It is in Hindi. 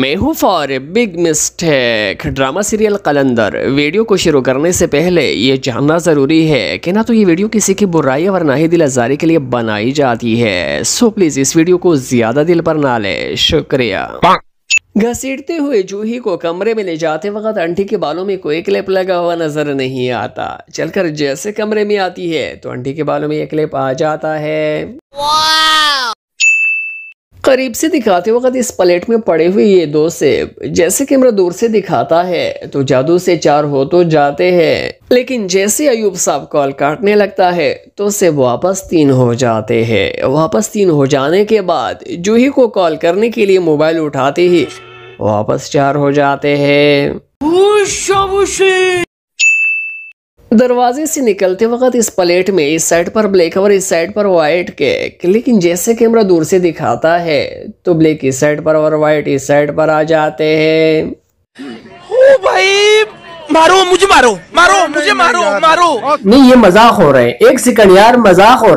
मैं हूँ for big mistake drama serial Qalandar. Video को शुरू करने से पहले ये जानना ज़रूरी है कि ना तो ये वीडियो किसी की बुराई और ना ही दिल आज़ारी के लिए बनाई जाती है, सो प्लीज़ इस वीडियो को ज़्यादा दिल पर ना लें। शुक्रिया। घसीटते हुए जूही को कमरे में ले जाते वक्त आंटी के बालों में कोई क्लिप लगा हुआ नज़र नहीं आता। चलकर जैसे कमरे में आती है तो आंटी के बालों में ये क्लिप आ जाता है। करीब से दिखाते वक्त इस प्लेट में पड़े हुए ये दो सेब, जैसे कैमरा दूर से दिखाता है तो जादू से चार हो तो जाते हैं, लेकिन जैसे अयूब साहब कॉल काटने लगता है तो सेब वापस तीन हो जाते हैं। वापस तीन हो जाने के बाद जूही को कॉल करने के लिए मोबाइल उठाते ही वापस चार हो जाते हैं। दरवाजे से निकलते वक्त इस प्लेट में इस साइड पर ब्लैक और इस साइड पर वाइट केक, लेकिन जैसे कैमरा दूर से दिखाता है तो ब्लैक इस साइड पर और वाइट इस साइड पर आ जाते हैं। ओ भाई मारो मुझे, मारो मारो मुझे, मारो मारो नहीं, ये मजाक हो रहा है, एक सेकंड यार, मजाक हो रहा है।